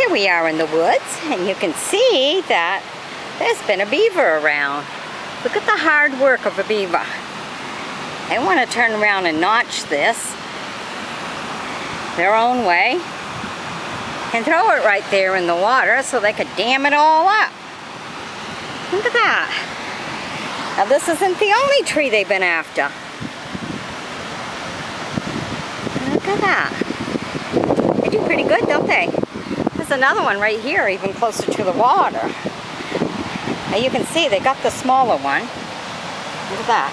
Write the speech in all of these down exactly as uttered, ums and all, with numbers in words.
Here we are in the woods, and you can see that there's been a beaver around. Look at the hard work of a beaver. They want to turn around and notch this their own way and throw it right there in the water so they could dam it all up. Look at that. Now this isn't the only tree they've been after. Look at that. They do pretty good, don't they? There's another one right here, even closer to the water. Now you can see they got the smaller one. Look at that.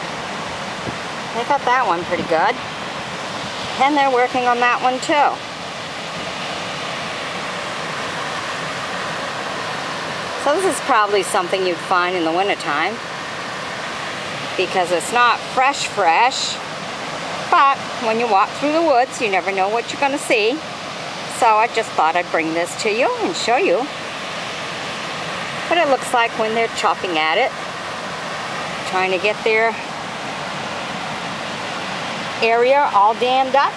They got that one pretty good. And they're working on that one too. So this is probably something you'd find in the wintertime because it's not fresh fresh, but when you walk through the woods you never know what you're going to see. So I just thought I'd bring this to you and show you what it looks like when they're chopping at it, trying to get their area all dammed up,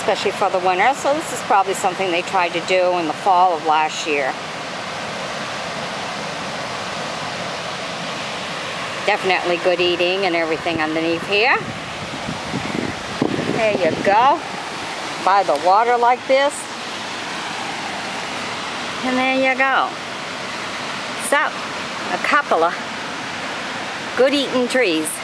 especially for the winter. So this is probably something they tried to do in the fall of last year. Definitely good eating and everything underneath here. There you go. By the water like this. And there you go. So, a couple of good eating trees.